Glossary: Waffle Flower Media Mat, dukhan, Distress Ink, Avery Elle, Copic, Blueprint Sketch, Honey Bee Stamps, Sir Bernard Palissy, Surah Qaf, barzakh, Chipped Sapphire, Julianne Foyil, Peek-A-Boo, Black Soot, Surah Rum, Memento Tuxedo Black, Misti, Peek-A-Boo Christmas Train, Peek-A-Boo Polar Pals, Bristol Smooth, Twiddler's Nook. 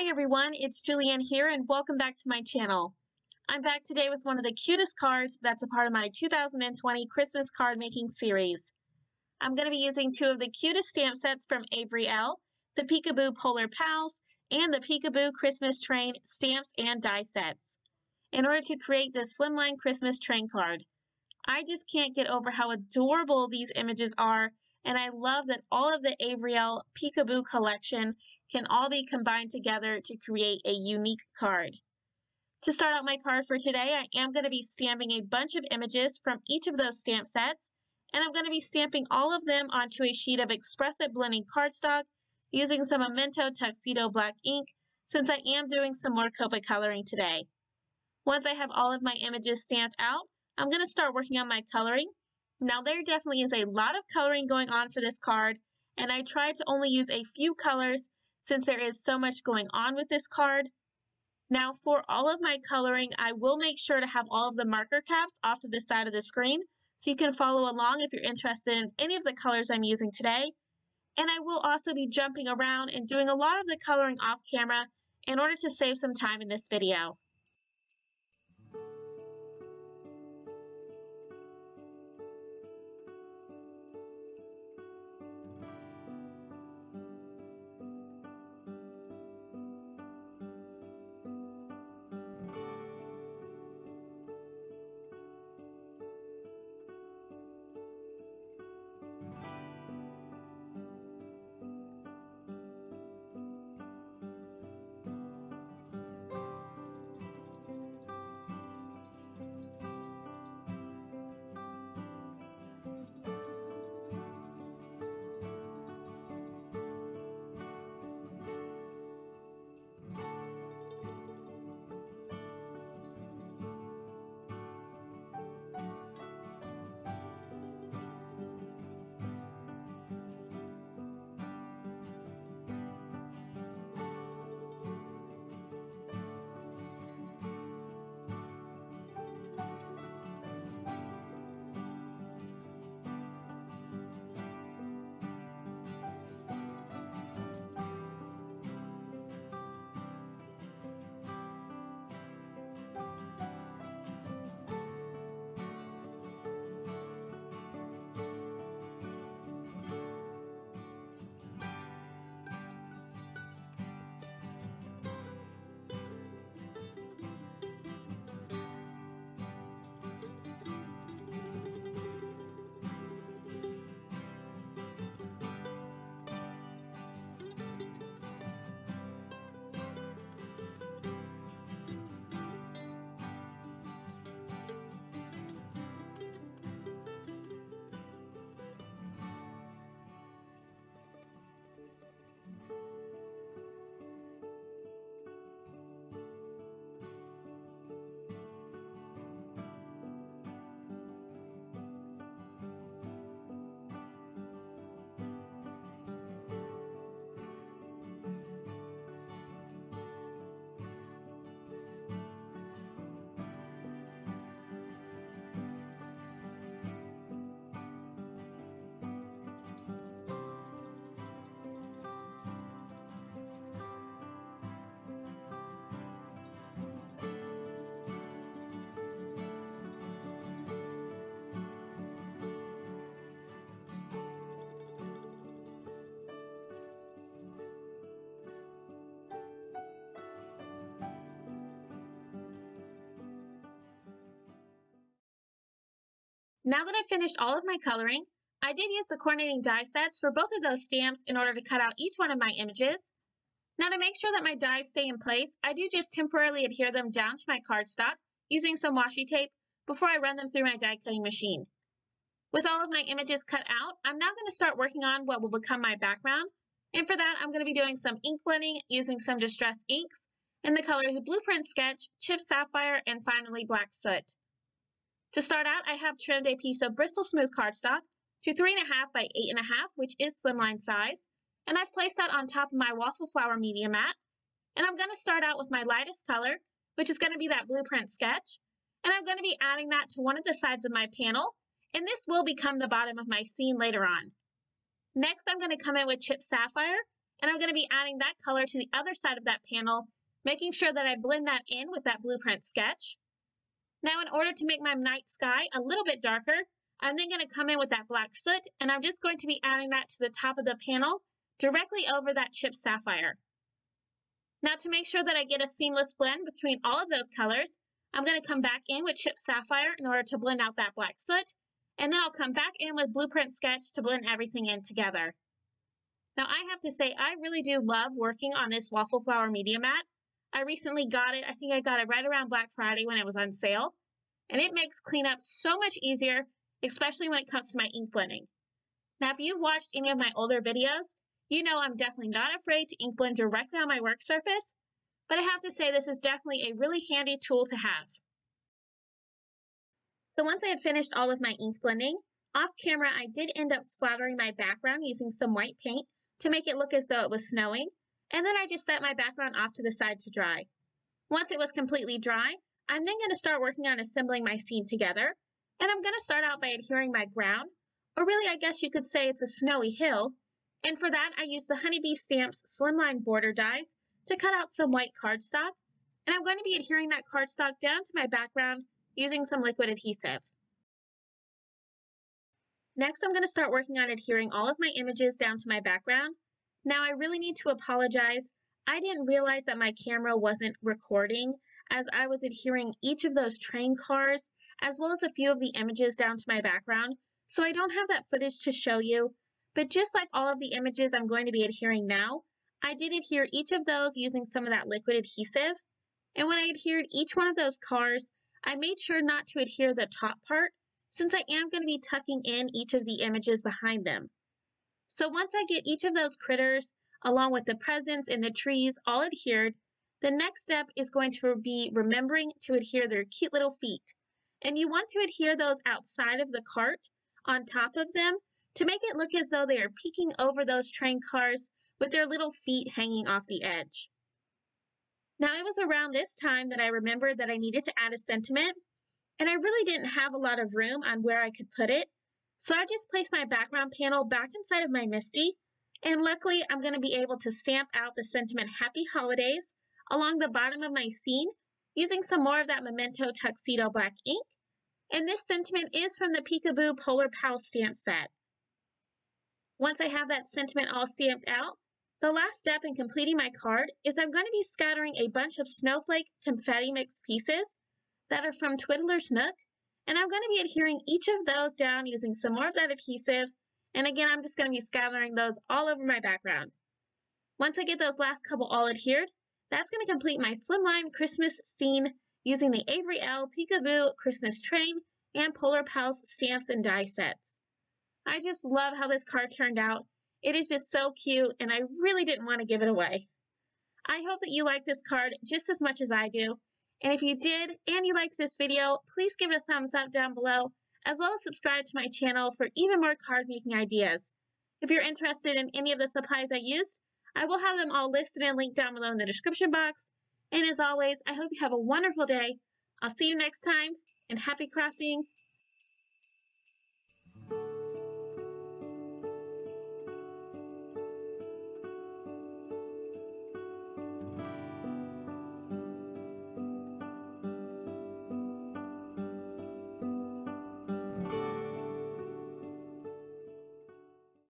Hi everyone, it's Julianne here and welcome back to my channel. I'm back today with one of the cutest cards that's a part of my 2020 Christmas card making series. I'm going to be using two of the cutest stamp sets from Avery Elle, the Peek-A-Boo Polar Pals, and the Peek-A-Boo Christmas Train stamps and die sets, in order to create this slimline Christmas train card. I just can't get over how adorable these images are, and I love that all of the Avery Elle Peek-A-Boo collection can all be combined together to create a unique card. To start out my card for today, I am going to be stamping a bunch of images from each of those stamp sets, and I'm going to be stamping all of them onto a sheet of Expressive Blending cardstock using some Memento Tuxedo Black ink, since I am doing some more Copic coloring today. Once I have all of my images stamped out, I'm going to start working on my coloring. Now there definitely is a lot of coloring going on for this card, and I tried to only use a few colors since there is so much going on with this card. Now for all of my coloring, I will make sure to have all of the marker caps off to the side of the screen so you can follow along if you're interested in any of the colors I'm using today. And I will also be jumping around and doing a lot of the coloring off camera in order to save some time in this video. Now that I've finished all of my coloring, I did use the coordinating die sets for both of those stamps in order to cut out each one of my images. Now to make sure that my dies stay in place, I do just temporarily adhere them down to my cardstock using some washi tape before I run them through my die cutting machine. With all of my images cut out, I'm now going to start working on what will become my background, and for that I'm going to be doing some ink blending using some distress inks in the colors Blueprint Sketch, Chipped Sapphire, and finally Black Soot. To start out, I have trimmed a piece of Bristol Smooth cardstock to 3.5 by 8.5, which is slimline size, and I've placed that on top of my Waffle Flower Media Mat. And I'm going to start out with my lightest color, which is going to be that Blueprint Sketch, and I'm going to be adding that to one of the sides of my panel, and this will become the bottom of my scene later on. Next, I'm going to come in with Chipped Sapphire, And I'm going to be adding that color to the other side of that panel, making sure that I blend that in with that blueprint sketch. Now, in order to make my night sky a little bit darker, I'm then going to come in with that black soot, and I'm just going to be adding that to the top of the panel, directly over that chipped sapphire. Now, to make sure that I get a seamless blend between all of those colors, I'm going to come back in with chipped sapphire in order to blend out that black soot, and then I'll come back in with blueprint sketch to blend everything in together. Now, I have to say, I really do love working on this Waffle Flower Media Mat. I recently got it. I think I got it right around Black Friday when it was on sale, and it makes cleanup so much easier, especially when it comes to my ink blending. Now, if you've watched any of my older videos, you know I'm definitely not afraid to ink blend directly on my work surface, but I have to say this is definitely a really handy tool to have. So once I had finished all of my ink blending, off camera I did end up splattering my background using some white paint to make it look as though it was snowing, and then I just set my background off to the side to dry. Once it was completely dry, I'm then going to start working on assembling my scene together, and I'm going to start out by adhering my ground, or really I guess you could say it's a snowy hill, and for that I use the Honey Bee Stamps Slimline Border Dies to cut out some white cardstock, and I'm going to be adhering that cardstock down to my background using some liquid adhesive. Next, I'm going to start working on adhering all of my images down to my background. Now, I really need to apologize. I didn't realize that my camera wasn't recording as I was adhering each of those train cars, as well as a few of the images down to my background, so I don't have that footage to show you, but just like all of the images I'm going to be adhering now, I did adhere each of those using some of that liquid adhesive, and when I adhered each one of those cars, I made sure not to adhere the top part, since I am going to be tucking in each of the images behind them. So once I get each of those critters, along with the presents and the trees, all adhered, the next step is going to be remembering to adhere their cute little feet. And you want to adhere those outside of the cart, on top of them, to make it look as though they are peeking over those train cars with their little feet hanging off the edge. Now, it was around this time that I remembered that I needed to add a sentiment, and I really didn't have a lot of room on where I could put it, so I just placed my background panel back inside of my Misti, and luckily I'm going to be able to stamp out the sentiment Happy Holidays along the bottom of my scene using some more of that Memento Tuxedo Black ink, and this sentiment is from the Peek-A-Boo Polar Pals stamp set. Once I have that sentiment all stamped out, the last step in completing my card is I'm going to be scattering a bunch of snowflake confetti mix pieces that are from Twiddler's Nook, and I'm going to be adhering each of those down using some more of that adhesive, and again I'm just going to be scattering those all over my background. Once I get those last couple all adhered, that's going to complete my Slimline Christmas scene using the Avery Elle, Peek-A-Boo, Christmas Train, and Polar Pals stamps and die sets. I just love how this card turned out. It is just so cute, and I really didn't want to give it away. I hope that you like this card just as much as I do, and if you did and you liked this video, please give it a thumbs up down below, as well as subscribe to my channel for even more card making ideas. If you're interested in any of the supplies I used, I will have them all listed and linked down below in the description box, and as always, I hope you have a wonderful day. I'll see you next time, and happy crafting!